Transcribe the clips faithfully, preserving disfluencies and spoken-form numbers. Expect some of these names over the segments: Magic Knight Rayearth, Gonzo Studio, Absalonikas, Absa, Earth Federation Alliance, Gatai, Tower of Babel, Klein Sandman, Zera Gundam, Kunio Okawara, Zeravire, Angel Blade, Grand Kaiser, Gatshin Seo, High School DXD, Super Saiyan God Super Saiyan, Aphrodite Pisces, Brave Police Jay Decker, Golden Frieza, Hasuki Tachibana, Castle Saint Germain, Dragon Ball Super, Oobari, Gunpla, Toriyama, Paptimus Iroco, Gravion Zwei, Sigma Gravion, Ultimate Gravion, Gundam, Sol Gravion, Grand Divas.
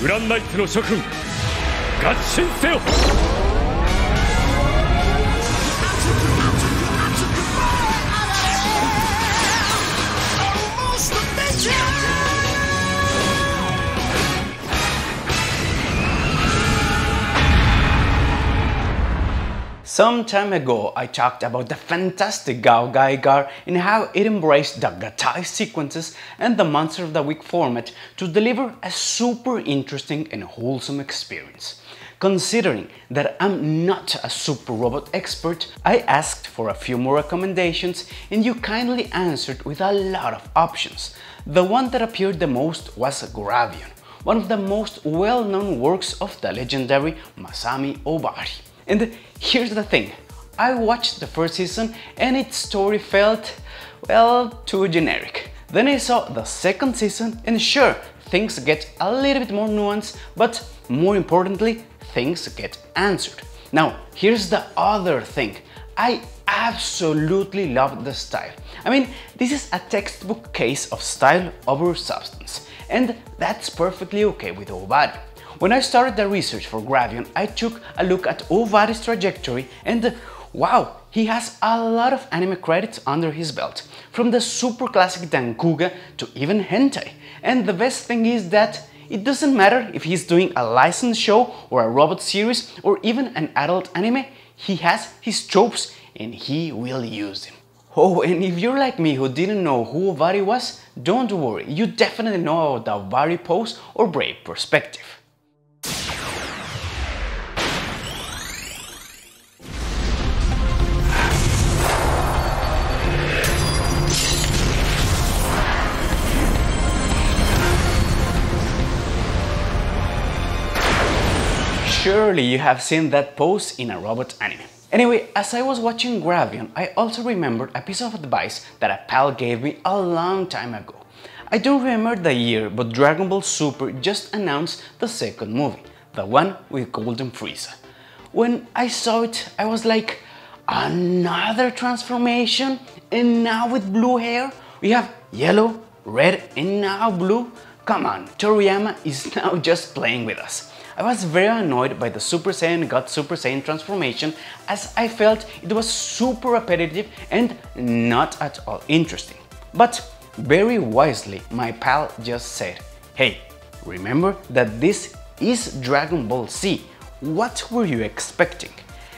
Grand Knight no Shokun, Gatshin Seo! Almost the picture! Some time ago, I talked about the fantastic GaoGaiGar and how it embraced the Gatai sequences and the Monster of the Week format to deliver a super interesting and wholesome experience. Considering that I'm not a super robot expert, I asked for a few more recommendations and you kindly answered with a lot of options. The one that appeared the most was Gravion, one of the most well-known works of the legendary Masami Ōbari. And here's the thing, I watched the first season and its story felt, well, too generic. Then I saw the second season and sure, things get a little bit more nuanced, but more importantly, things get answered. Now, here's the other thing, I absolutely loved the style. I mean, this is a textbook case of style over substance, and that's perfectly okay with Oobari. When I started the research for Gravion, I took a look at Oobari's trajectory and wow, he has a lot of anime credits under his belt. From the super classic Dancouga to even hentai. And the best thing is that it doesn't matter if he's doing a licensed show or a robot series or even an adult anime, he has his tropes and he will use them. Oh, and if you're like me who didn't know who Oobari was, don't worry, you definitely know about the Oobari pose or Brave perspective. Surely you have seen that pose in a robot anime. Anyway, as I was watching Gravion, I also remembered a piece of advice that a pal gave me a long time ago. I don't remember the year, but Dragon Ball Super just announced the second movie, the one with Golden Frieza. When I saw it, I was like, another transformation? And now with blue hair? We have yellow, red, and now blue? Come on, Toriyama is now just playing with us. I was very annoyed by the Super Saiyan God Super Saiyan transformation as I felt it was super repetitive and not at all interesting. But very wisely my pal just said, hey, remember that this is Dragon Ball Z, what were you expecting?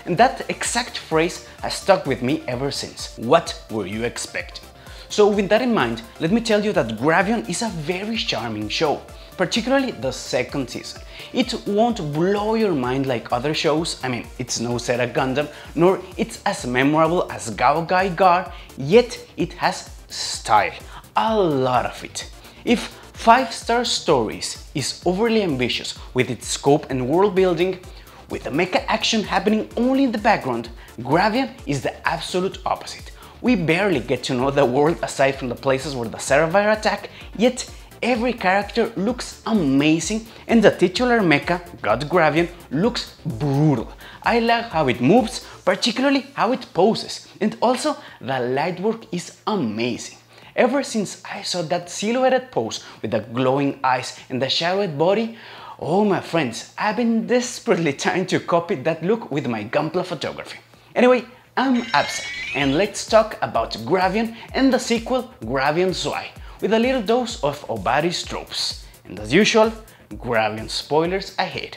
And that exact phrase has stuck with me ever since, what were you expecting? So with that in mind, let me tell you that Gravion is a very charming show, particularly the second season. It won't blow your mind like other shows, I mean, it's no Zera Gundam, nor it's as memorable as GaoGaiGar, yet it has style, a lot of it. If Five Star Stories is overly ambitious with its scope and world building, with the mecha action happening only in the background, Gravion is the absolute opposite. We barely get to know the world aside from the places where the Zeravire attack, yet every character looks amazing and the titular mecha, God Gravion, looks brutal. I like how it moves, particularly how it poses, and also the light work is amazing. Ever since I saw that silhouetted pose with the glowing eyes and the shadowed body, oh my friends, I've been desperately trying to copy that look with my Gunpla photography. Anyway, I'm Absa, and let's talk about Gravion and the sequel Gravion Zwei, with a little dose of Oobari's tropes. And as usual, Gravion spoilers ahead.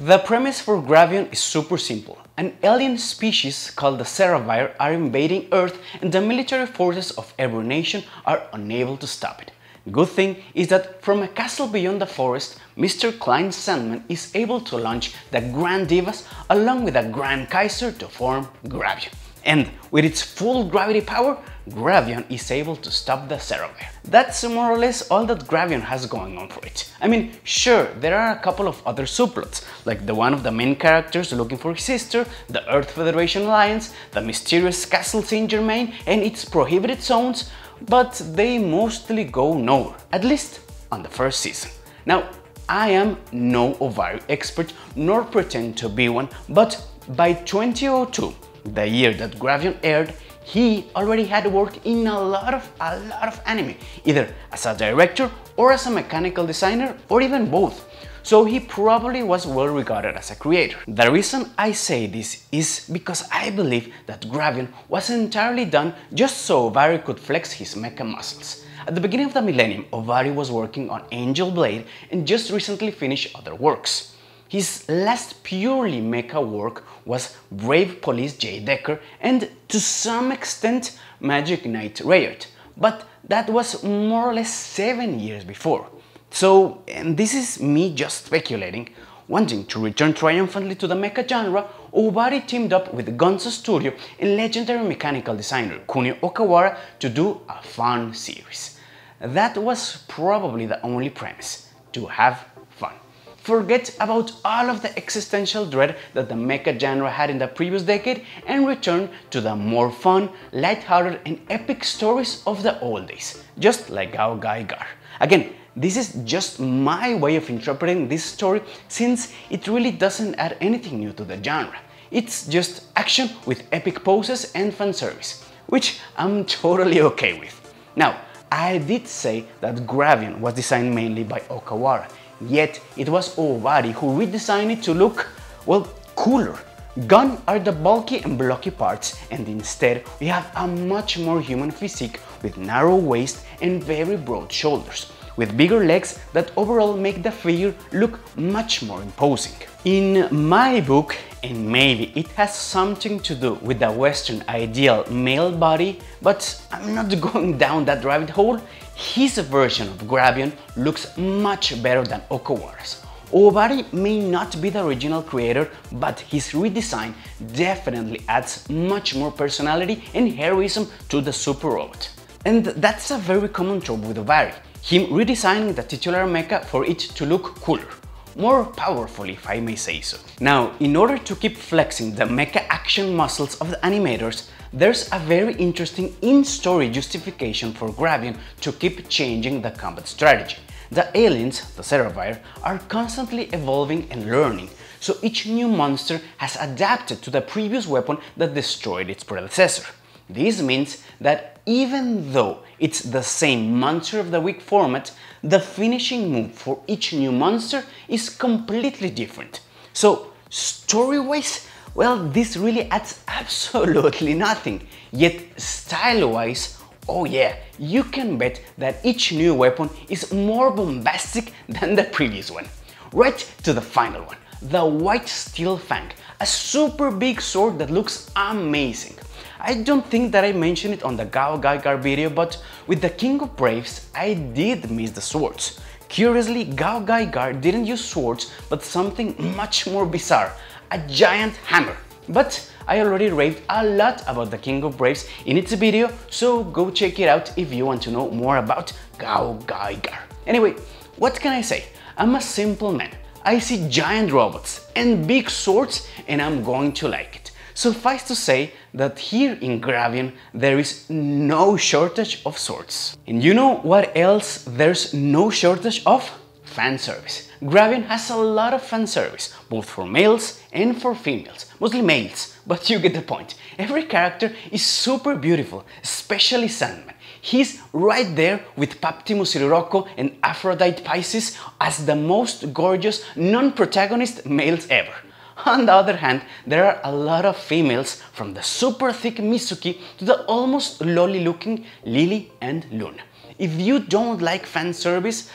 The premise for Gravion is super simple. An alien species called the Zeravire are invading Earth and the military forces of every nation are unable to stop it. Good thing is that from a castle beyond the forest, Mister Klein Sandman is able to launch the Grand Divas along with the Grand Kaiser to form Gravion. And with its full gravity power, Gravion is able to stop the Zeravire. That's more or less all that Gravion has going on for it. I mean, sure, there are a couple of other subplots, like the one of the main characters looking for his sister, the Earth Federation Alliance, the mysterious Castle Saint Germain and its prohibited zones, but they mostly go nowhere, at least on the first season. Now, I am no Oobari expert, nor pretend to be one, but by twenty oh two, the year that Gravion aired, he already had worked in a lot of a lot of anime, either as a director or as a mechanical designer or even both. So he probably was well regarded as a creator. The reason I say this is because I believe that Gravion was entirely done just so Ōbari could flex his mecha muscles. At the beginning of the millennium, Ōbari was working on Angel Blade and just recently finished other works. His last purely mecha work was Brave Police Jay Decker and, to some extent, Magic Knight Rayearth, but that was more or less seven years before. So, and this is me just speculating, wanting to return triumphantly to the mecha genre, Ōbari teamed up with Gonzo Studio and legendary mechanical designer Kunio Okawara to do a fun series. That was probably the only premise, to have fun. Forget about all of the existential dread that the mecha genre had in the previous decade and return to the more fun, lighthearted and epic stories of the old days, just like GaoGaiGar. Again, this is just my way of interpreting this story since it really doesn't add anything new to the genre. It's just action with epic poses and fan service, which I'm totally okay with. Now, I did say that Gravion was designed mainly by Okawara. Yet, it was Ōbari who redesigned it to look, well, cooler. Gone are the bulky and blocky parts, and instead we have a much more human physique with narrow waist and very broad shoulders, with bigger legs that overall make the figure look much more imposing. In my book, and maybe it has something to do with the Western ideal male body, but I'm not going down that rabbit hole, his version of Gravion looks much better than Okawara's. Ōbari may not be the original creator, but his redesign definitely adds much more personality and heroism to the super robot. And that's a very common trope with Ōbari, him redesigning the titular mecha for it to look cooler. More powerful, if I may say so. Now, in order to keep flexing the mecha action muscles of the animators, there's a very interesting in-story justification for Gravion to keep changing the combat strategy. The aliens, the Zeravire, are constantly evolving and learning, so each new monster has adapted to the previous weapon that destroyed its predecessor. This means that even though it's the same Monster of the Week format, the finishing move for each new monster is completely different. So, story-wise, well, this really adds absolutely nothing. Yet, style-wise, oh yeah, you can bet that each new weapon is more bombastic than the previous one. Right to the final one, the White Steel Fang, a super big sword that looks amazing. I don't think that I mentioned it on the GaoGaiGar video, but with the King of Braves, I did miss the swords. Curiously, GaoGaiGar didn't use swords, but something much more bizarre, a giant hammer. But I already raved a lot about the King of Braves in its video, so go check it out if you want to know more about GaoGaiGar. Anyway, what can I say? I'm a simple man. I see giant robots and big swords, and I'm going to like it. Suffice to say that here in Gravion there is no shortage of swords. And you know what else there's no shortage of? Fan service. Gravion has a lot of fan service, both for males and for females. Mostly males, but you get the point. Every character is super beautiful, especially Sandman. He's right there with Paptimus Iroco and Aphrodite Pisces as the most gorgeous non-protagonist males ever. On the other hand, there are a lot of females, from the super thick Mizuki to the almost lolly-looking Lily and Luna. If you don't like fan service,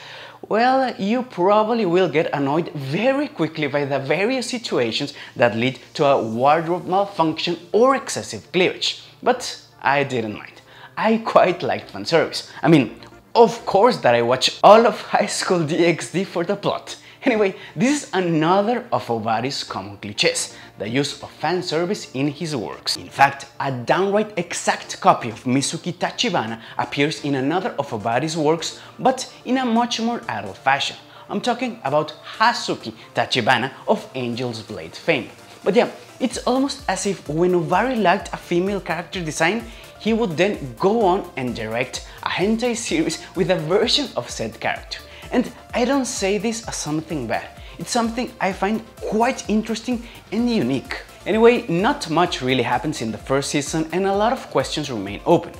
well, you probably will get annoyed very quickly by the various situations that lead to a wardrobe malfunction or excessive cleavage. But I didn't mind. I quite liked fan service. I mean, of course that I watched all of High School D X D for the plot. Anyway, this is another of Ōbari's common clichés, the use of fan service in his works. In fact, a downright exact copy of Mizuki Tachibana appears in another of Ōbari's works, but in a much more adult fashion. I'm talking about Hasuki Tachibana of Angel's Blade fame. But yeah, it's almost as if when Ōbari lacked a female character design, he would then go on and direct a hentai series with a version of said character. And I don't say this as something bad, it's something I find quite interesting and unique. Anyway, not much really happens in the first season and a lot of questions remain open.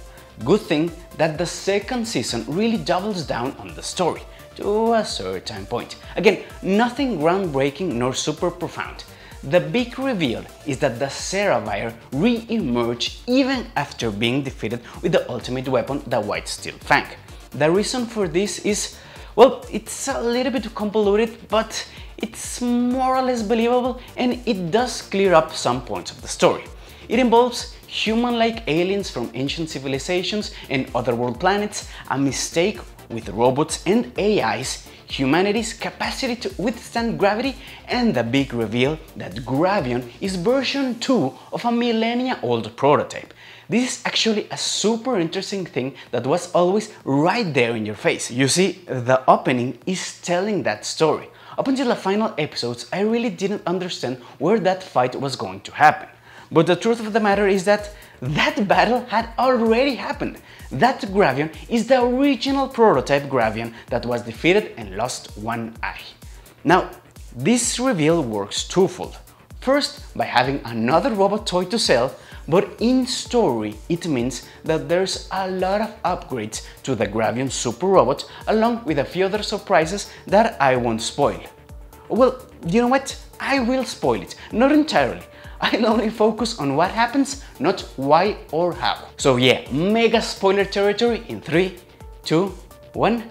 Good thing that the second season really doubles down on the story, to a certain point. Again, nothing groundbreaking nor super profound. The big reveal is that the Zeravire re-emerge even after being defeated with the ultimate weapon, the White Steel Fang. The reason for this is, well, it's a little bit convoluted, but it's more or less believable and it does clear up some points of the story. It involves human-like aliens from ancient civilizations and otherworld planets, a mistake with robots and A Is, humanity's capacity to withstand gravity, and the big reveal that Gravion is version two of a millennia-old prototype. This is actually a super interesting thing that was always right there in your face. You see, the opening is telling that story. Up until the final episodes, I really didn't understand where that fight was going to happen. But the truth of the matter is that that battle had already happened. That Gravion is the original prototype Gravion that was defeated and lost one eye. Now, this reveal works twofold. First, by having another robot toy to sell, but in story it means that there's a lot of upgrades to the Gravion Super Robot, along with a few other surprises that I won't spoil. Well, you know what? I will spoil it, not entirely. I'll only focus on what happens, not why or how. So yeah, mega spoiler territory in three, two, one.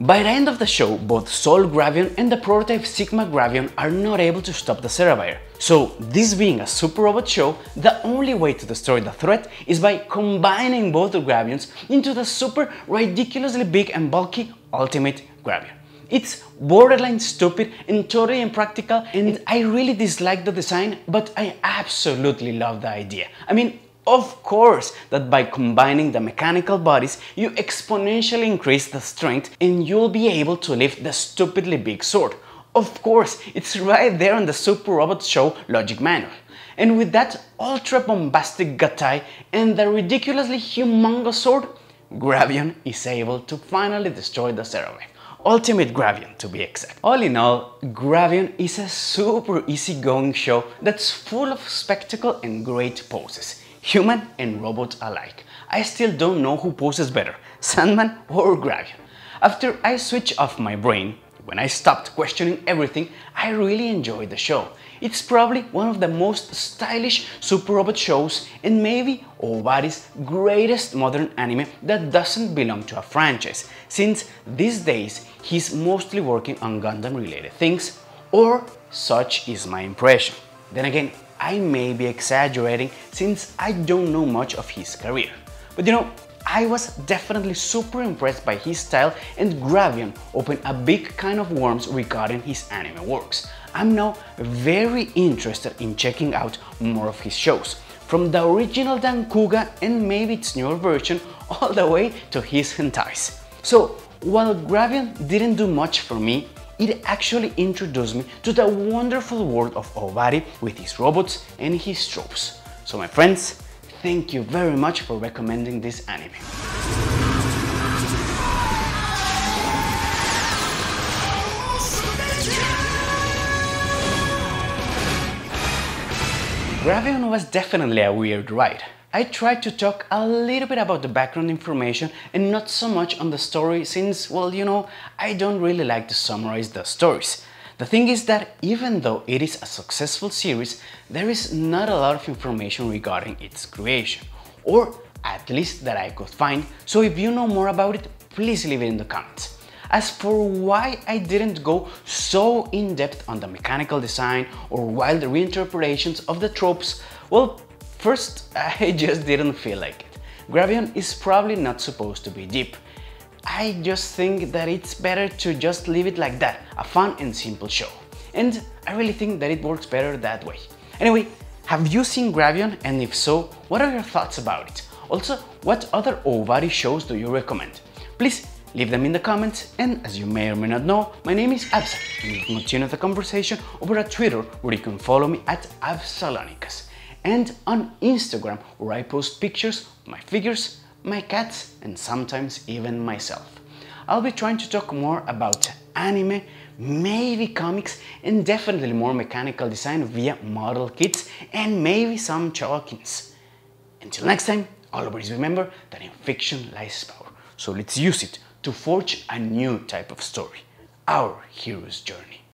By the end of the show, both Sol Gravion and the prototype Sigma Gravion are not able to stop the Zeravire. So, this being a super robot show, the only way to destroy the threat is by combining both the Gravions into the super ridiculously big and bulky Ultimate Gravion. It's borderline stupid and totally impractical, and I really dislike the design, but I absolutely love the idea. I mean, of course that by combining the mechanical bodies, you exponentially increase the strength and you'll be able to lift the stupidly big sword. Of course, it's right there on the Super Robot Show Logic Manual. And with that ultra bombastic Gatai and the ridiculously humongous sword, Gravion is able to finally destroy the Zeravire. Ultimate Gravion, to be exact. All in all, Gravion is a super easygoing show that's full of spectacle and great poses, human and robot alike. I still don't know who poses better, Sandman or Gravion. After I switch off my brain, when I stopped questioning everything, I really enjoyed the show. It's probably one of the most stylish super robot shows and maybe Oobari's greatest modern anime that doesn't belong to a franchise, since these days he's mostly working on Gundam related things, or such is my impression. Then again, I may be exaggerating since I don't know much of his career. But you know, I was definitely super impressed by his style, and Gravion opened a big can of worms regarding his anime works. I'm now very interested in checking out more of his shows, from the original Dancouga and maybe its newer version, all the way to his hentais. So, while Gravion didn't do much for me, it actually introduced me to the wonderful world of Oobari with his robots and his tropes. So my friends, thank you very much for recommending this anime. Gravion was definitely a weird ride. I tried to talk a little bit about the background information and not so much on the story since, well, you know, I don't really like to summarize the stories. The thing is that even though it is a successful series, there is not a lot of information regarding its creation, or at least that I could find, so if you know more about it, please leave it in the comments. As for why I didn't go so in-depth on the mechanical design or wild reinterpretations of the tropes, well, first, I just didn't feel like it. Gravion is probably not supposed to be deep. I just think that it's better to just leave it like that, a fun and simple show. And I really think that it works better that way. Anyway, have you seen Gravion, and if so, what are your thoughts about it? Also, what other Oobari shows do you recommend? Please leave them in the comments, and as you may or may not know, my name is Absa, and you can continue the conversation over at Twitter, where you can follow me at Absalonikas, and on Instagram, where I post pictures of my figures, my cats, and sometimes even myself. I'll be trying to talk more about anime, maybe comics, and definitely more mechanical design via model kits, and maybe some chalk-ins. Until next time, always remember that in fiction lies power, so let's use it to forge a new type of story, our hero's journey.